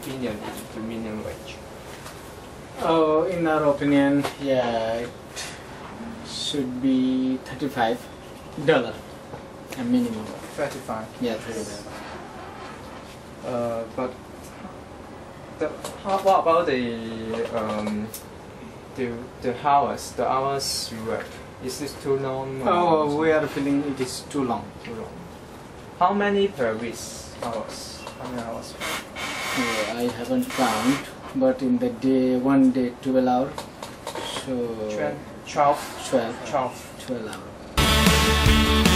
opinion is the minimum wage? Oh, in our opinion, yeah, it should be $35 a minimum. 35. Yeah, $35. But what about the hours you work? Is this too long? Oh, we are feeling it is too long. Too long. How many per week hours? How many hours? Yeah, I haven't found, but in the day, one day, 12 hours. So 12. 12 hours.